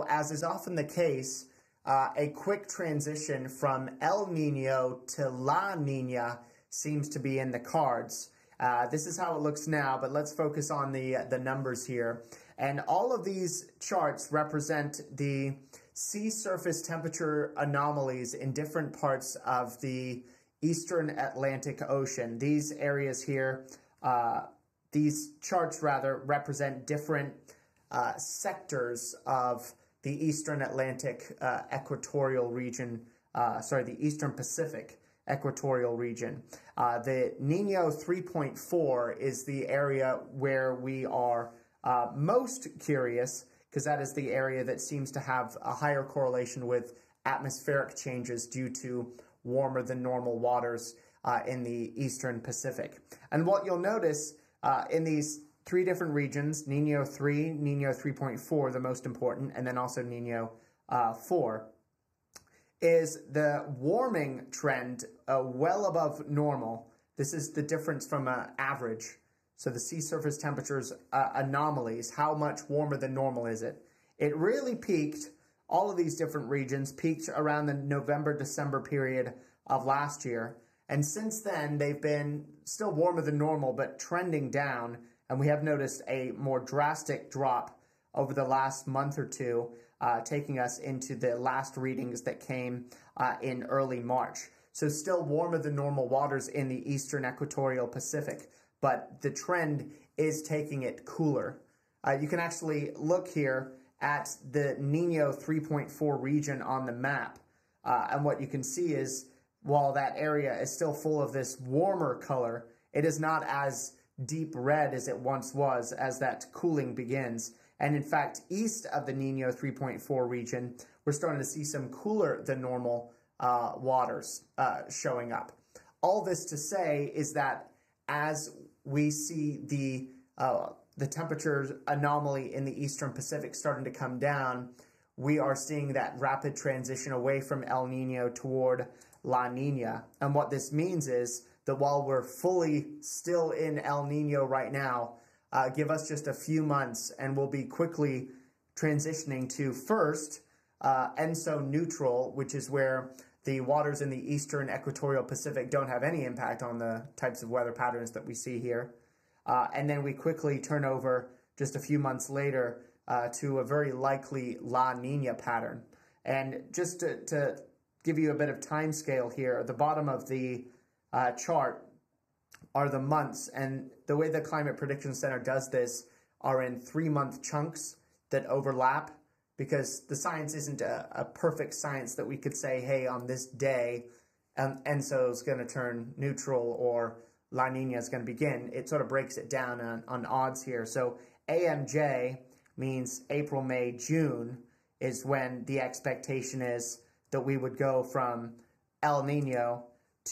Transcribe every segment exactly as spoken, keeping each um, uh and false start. now, as is often the case, uh, a quick transition from El Nino to La Niña seems to be in the cards. Uh, this is how it looks now, but let's focus on the, uh, the numbers here. And all of these charts represent the sea surface temperature anomalies in different parts of the Eastern Atlantic Ocean. These areas here, uh, these charts rather, represent different uh, sectors of the Eastern Atlantic uh, equatorial region, uh, sorry, the Eastern Pacific equatorial region. Uh, the Niño three point four is the area where we are uh, most curious, because that is the area that seems to have a higher correlation with atmospheric changes due to warmer than normal waters uh, in the Eastern Pacific. And what you'll notice uh, in these three different regions, Niño three, Niño three point four, the most important, and then also Niño uh, four, is the warming trend uh, well above normal. This is the difference from uh, average. So the sea surface temperatures uh, anomalies, how much warmer than normal is it? It really peaked, all of these different regions peaked around the November-December period of last year. And since then, they've been still warmer than normal, but trending down. And we have noticed a more drastic drop over the last month or two, uh, taking us into the last readings that came uh, in early March. So still warmer than normal waters in the Eastern Equatorial Pacific, but the trend is taking it cooler. Uh, you can actually look here at the Niño three point four region on the map, uh, and what you can see is while that area is still full of this warmer color, it is not as deep red as it once was as that cooling begins. And in fact, east of the Niño three point four region, we're starting to see some cooler than normal uh, waters uh, showing up. All this to say is that as we see the, uh, the temperature anomaly in the Eastern Pacific starting to come down, we are seeing that rapid transition away from El Nino toward La Niña. And what this means is that while we're fully still in El Nino right now, Uh, give us just a few months and we'll be quickly transitioning to first uh, ENSO neutral, which is where the waters in the Eastern Equatorial Pacific don't have any impact on the types of weather patterns that we see here. Uh, and then we quickly turn over just a few months later uh, to a very likely La Niña pattern. And just to, to give you a bit of time scale here, at the bottom of the uh, chart are the months, and the way the Climate Prediction Center does this are in three-month chunks that overlap, because the science isn't a, a perfect science that we could say, hey, on this day, um, ENSO is going to turn neutral or La Niña is going to begin. It sort of breaks it down on, on odds here. So A M J means April, May, June is when the expectation is that we would go from El Niño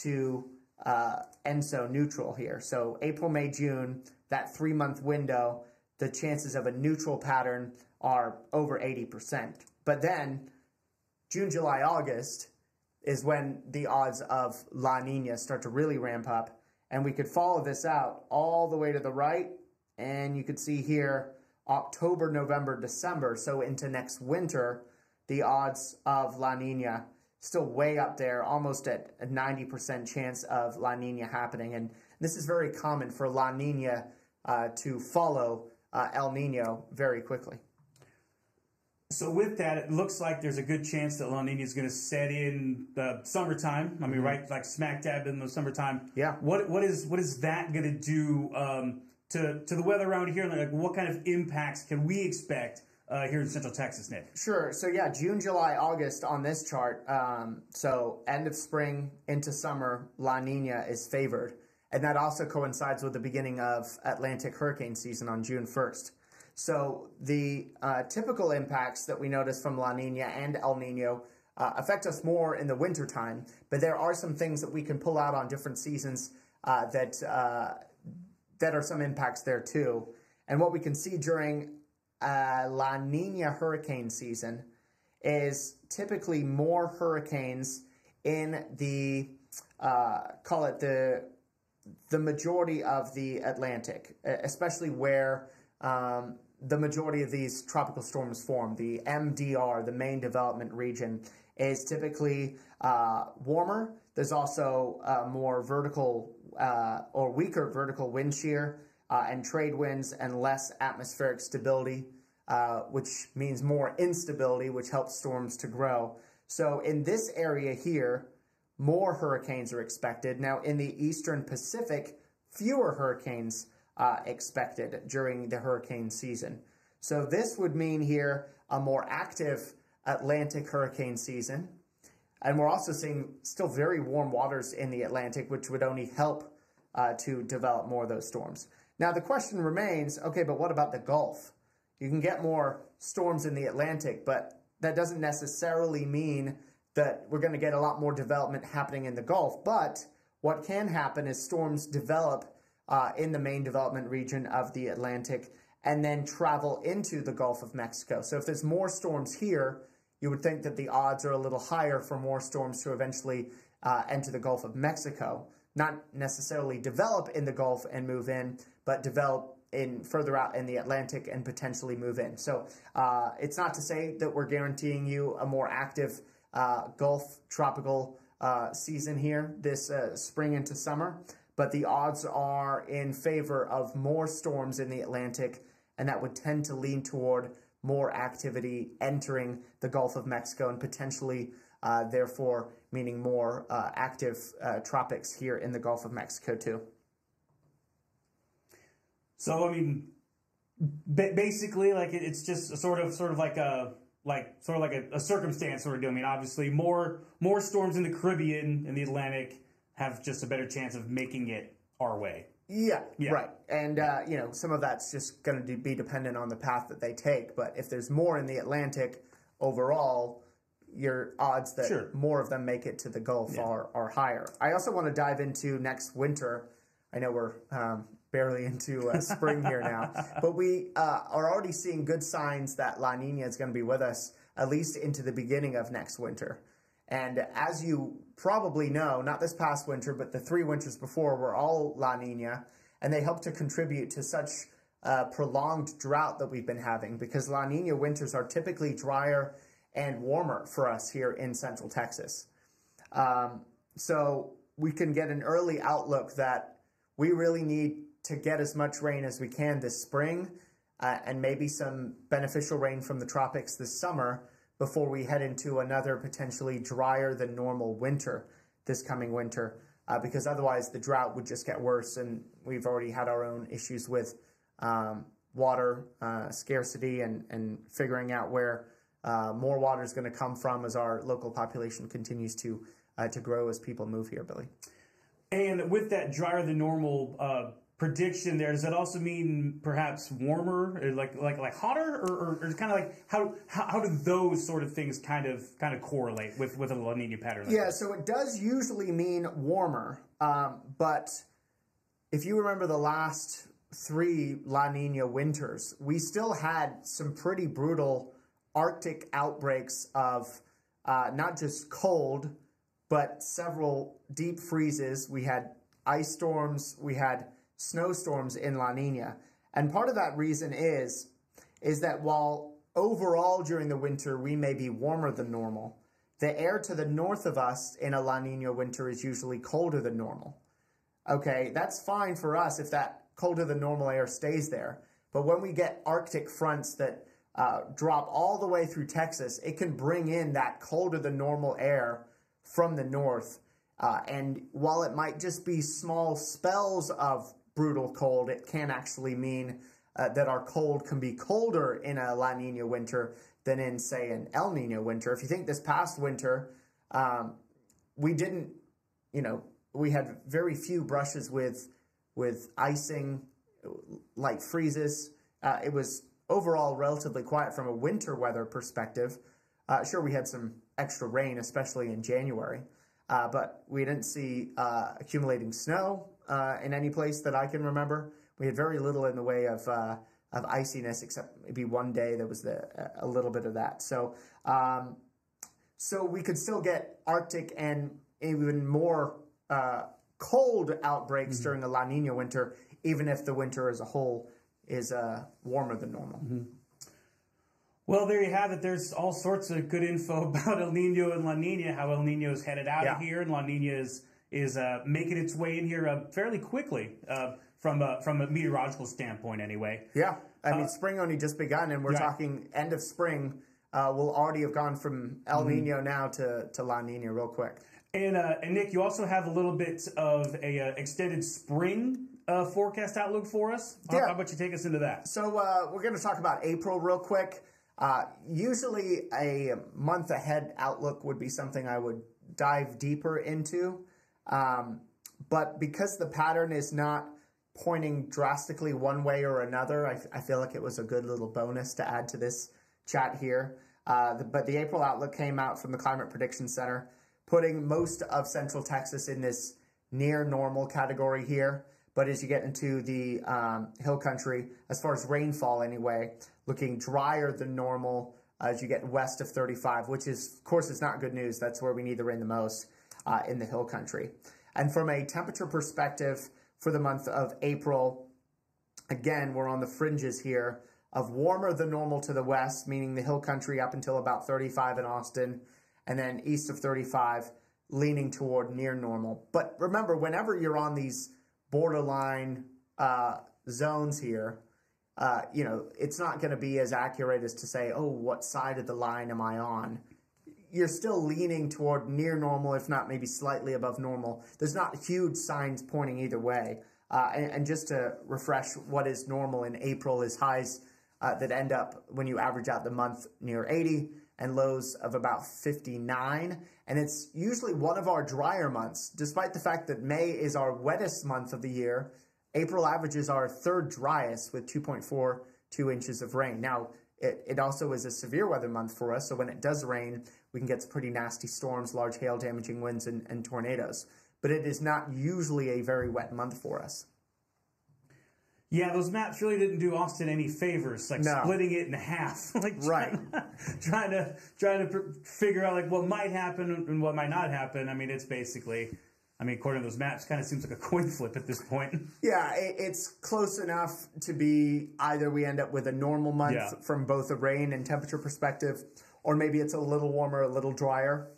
to Uh, ENSO neutral here. So April, May, June, that three-month window, the chances of a neutral pattern are over eighty percent. But then June, July, August is when the odds of La Niña start to really ramp up. And we could follow this out all the way to the right. And you could see here October, November, December. So into next winter, the odds of La Niña still way up there, almost at a ninety percent chance of La Niña happening. And this is very common for La Niña uh, to follow uh, El Niño very quickly. So with that, it looks like there's a good chance that La Niña is going to set in the summertime. I mean, mm-hmm. right, like smack dab in the summertime. Yeah. What what is what is that going to do um, to to the weather around here? Like, what kind of impacts can we expect Uh, here in Central Texas, Nick? Sure. So yeah, June, July, August on this chart. Um, so end of spring into summer, La Niña is favored. And that also coincides with the beginning of Atlantic hurricane season on June first. So the uh, typical impacts that we notice from La Niña and El Niño uh, affect us more in the wintertime. But there are some things that we can pull out on different seasons uh, that, uh, that are some impacts there too. And what we can see during Uh, La Niña hurricane season is typically more hurricanes in the, uh, call it the, the majority of the Atlantic, especially where um, the majority of these tropical storms form, the M D R, the main development region, is typically uh, warmer. There's also uh, more vertical uh, or weaker vertical wind shear uh, and trade winds, and less atmospheric stability, uh, which means more instability, which helps storms to grow. So in this area here, more hurricanes are expected. Now in the Eastern Pacific, fewer hurricanes Uh, expected during the hurricane season. So this would mean here a more active Atlantic hurricane season. And we're also seeing still very warm waters in the Atlantic, which would only help uh, to develop more of those storms. Now the question remains, okay, but what about the Gulf? You can get more storms in the Atlantic, but that doesn't necessarily mean that we're going to get a lot more development happening in the Gulf. But what can happen is storms develop Uh, in the main development region of the Atlantic, and then travel into the Gulf of Mexico. So if there's more storms here, you would think that the odds are a little higher for more storms to eventually uh, enter the Gulf of Mexico. Not necessarily develop in the Gulf and move in, but develop in further out in the Atlantic and potentially move in. So uh, it's not to say that we're guaranteeing you a more active uh, Gulf tropical uh, season here this uh, spring into summer, but the odds are in favor of more storms in the Atlantic, and that would tend to lean toward more activity entering the Gulf of Mexico and potentially, uh, therefore, meaning more uh, active uh, tropics here in the Gulf of Mexico too. So, I mean, basically, like it's just a sort of, sort of like a, like sort of like a, a circumstance sort of deal. I mean, obviously, more more storms in the Caribbean and the Atlantic have just a better chance of making it our way. Yeah, yeah. Right. And, uh, you know, some of that's just going to be dependent on the path that they take. But if there's more in the Atlantic overall, your odds that sure. more of them make it to the Gulf yeah. are, are higher. I also want to dive into next winter. I know we're um, barely into uh, spring here now. But we uh, are already seeing good signs that La Niña is going to be with us at least into the beginning of next winter. And as you probably know, not this past winter, but the three winters before were all La Nina, and they helped to contribute to such uh, prolonged drought that we've been having, because La Nina winters are typically drier and warmer for us here in Central Texas. Um, so we can get an early outlook that we really need to get as much rain as we can this spring, uh, and maybe some beneficial rain from the tropics this summer, before we head into another potentially drier than normal winter this coming winter, uh, because otherwise the drought would just get worse, and we've already had our own issues with um, water uh, scarcity and, and figuring out where uh, more water is going to come from as our local population continues to uh, to grow as people move here, Billy. And with that drier than normal uh prediction there, does that also mean perhaps warmer, or like like like hotter, or, or, or kind of like how, how how do those sort of things kind of kind of correlate with with a La Nina pattern? Like yeah, this? So it does usually mean warmer, um, but if you remember the last three La Nina winters, we still had some pretty brutal Arctic outbreaks of uh, not just cold, but several deep freezes. We had ice storms. We had snowstorms in La Nina. And part of that reason is, is that while overall during the winter we may be warmer than normal, the air to the north of us in a La Nina winter is usually colder than normal. Okay, that's fine for us if that colder than normal air stays there. But when we get Arctic fronts that uh, drop all the way through Texas, it can bring in that colder than normal air from the north. Uh, and while it might just be small spells of brutal cold, it can actually mean uh, that our cold can be colder in a La Nina winter than in, say, an El Nino winter. If you think this past winter, um, we didn't, you know, we had very few brushes with, with icing, light freezes. Uh, it was overall relatively quiet from a winter weather perspective. Uh, sure, we had some extra rain, especially in January, uh, but we didn't see uh, accumulating snow Uh, in any place that I can remember. We had very little in the way of uh, of iciness, except maybe one day there was the, a little bit of that. So, um, so we could still get Arctic and even more uh, cold outbreaks mm-hmm. during a La Nina winter, even if the winter as a whole is uh, warmer than normal. Mm-hmm. Well, there you have it. There's all sorts of good info about El Nino and La Nina, how El Nino is headed out yeah. of here, and La Nina is is uh, making its way in here uh, fairly quickly uh, from a, from a meteorological standpoint, anyway. Yeah, I uh, mean, spring only just begun, and we're yeah. talking end of spring. Uh, we'll already have gone from El Nino mm-hmm. now to, to La Nina real quick. And uh, and Nick, you also have a little bit of a uh, extended spring Uh, forecast outlook for us. How, yeah. how about you take us into that? So uh, we're going to talk about April real quick. Uh, usually a month ahead outlook would be something I would dive deeper into. Um, but because the pattern is not pointing drastically one way or another, I, I feel like it was a good little bonus to add to this chat here. Uh, the, but the April outlook came out from the Climate Prediction Center, putting most of Central Texas in this near normal category here. But as you get into the um, hill country, as far as rainfall anyway, looking drier than normal as you get west of thirty-five, which is, of course, is not good news. That's where we need the rain the most uh, in the hill country. And from a temperature perspective for the month of April, again, we're on the fringes here of warmer than normal to the west, meaning the hill country up until about thirty-five in Austin, and then east of thirty-five, leaning toward near normal. But remember, whenever you're on these borderline uh, zones here, uh, you know, it's not going to be as accurate as to say, oh, what side of the line am I on? You're still leaning toward near normal, if not maybe slightly above normal. There's not huge signs pointing either way. Uh, and, and just to refresh, what is normal in April is highs uh, that end up, when you average out the month, near eighty and lows of about fifty-nine. And it's usually one of our drier months. Despite the fact that May is our wettest month of the year, April averages our third driest with two point four two inches of rain. Now, it, it also is a severe weather month for us, so when it does rain, we can get some pretty nasty storms, large hail, damaging winds, and, and tornadoes. But it is not usually a very wet month for us. Yeah, those maps really didn't do Austin any favors, like no. splitting it in half, like right, trying to trying to figure out like what might happen and what might not happen. I mean, it's basically, I mean, according to those maps, kind of seems like a coin flip at this point. Yeah, it, it's close enough to be either we end up with a normal month yeah. from both a rain and temperature perspective, or maybe it's a little warmer, a little drier,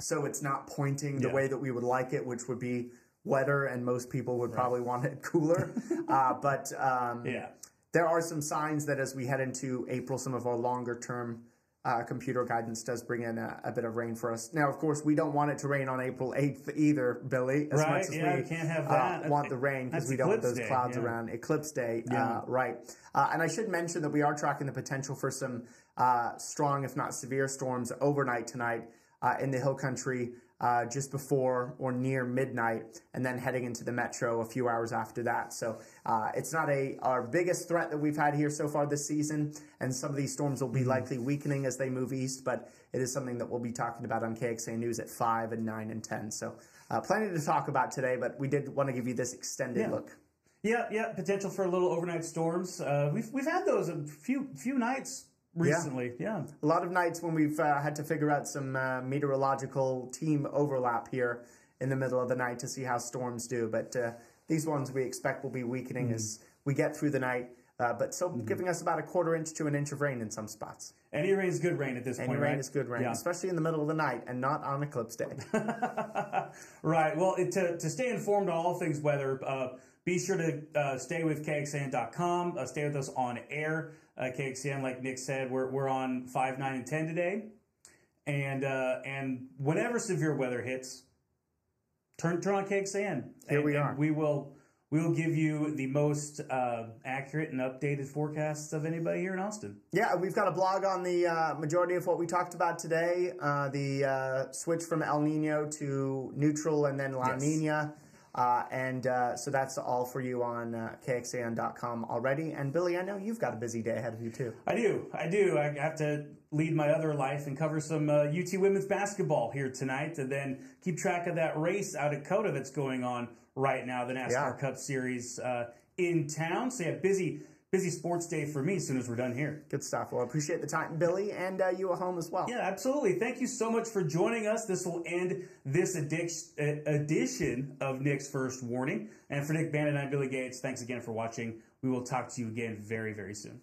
so it's not pointing the yeah. way that we would like it, which would be wetter, and most people would right. probably want it cooler. uh, but um, yeah. there are some signs that as we head into April, some of our longer-term uh, computer guidance does bring in a, a bit of rain for us. Now, of course, we don't want it to rain on April eighth either, Billy, as right. much as yeah, we, we can't have that. Uh, want the rain because we don't want those day. clouds yeah. around. Eclipse day, yeah. uh, right. Uh, and I should mention that we are tracking the potential for some uh, strong, if not severe, storms overnight tonight uh, in the hill country, Uh, just before or near midnight, and then heading into the metro a few hours after that. So uh, it's not a our biggest threat that we've had here so far this season, and some of these storms will be likely weakening as they move east, but it is something that we'll be talking about on K X A N News at five and nine and ten. So uh, plenty to talk about today, but we did want to give you this extended yeah. look. Yeah, yeah, potential for a little overnight storms. Uh, we've, we've had those a few, few nights recently, yeah. yeah. A lot of nights when we've uh, had to figure out some uh, meteorological team overlap here in the middle of the night to see how storms do. But uh, these ones we expect will be weakening mm-hmm. as we get through the night, uh, but still mm-hmm. giving us about a quarter inch to an inch of rain in some spots. Any rain is good rain at this Any point, right? Any rain is good rain, yeah. especially in the middle of the night and not on eclipse day. Right. Well, it, to, to stay informed on all things weather, uh, be sure to uh, stay with K X A N dot com. Uh, stay with us on air. Uh, K X A N, like Nick said, we're, we're on five, nine, and ten today. And uh, and whenever severe weather hits, turn turn on K X A N. Here and, we are. And we will... We will give you the most uh, accurate and updated forecasts of anybody here in Austin. Yeah, we've got a blog on the uh, majority of what we talked about today, uh, the uh, switch from El Nino to neutral and then La yes. Nina. Uh, and uh, so that's all for you on uh, K X A N dot com already. And, Billy, I know you've got a busy day ahead of you, too. I do. I do. I have to lead my other life and cover some uh, U T women's basketball here tonight, and then keep track of that race out at COTA that's going on right now, the NASCAR yeah. Cup Series uh, in town. So yeah, busy, busy sports day for me as soon as we're done here. Good stuff. Well, I appreciate the time, Billy, and uh, you at home as well. Yeah, absolutely. Thank you so much for joining us. This will end this edition of Nick's First Warning. And for Nick Bannon, I'm Billy Gates. Thanks again for watching. We will talk to you again very, very soon.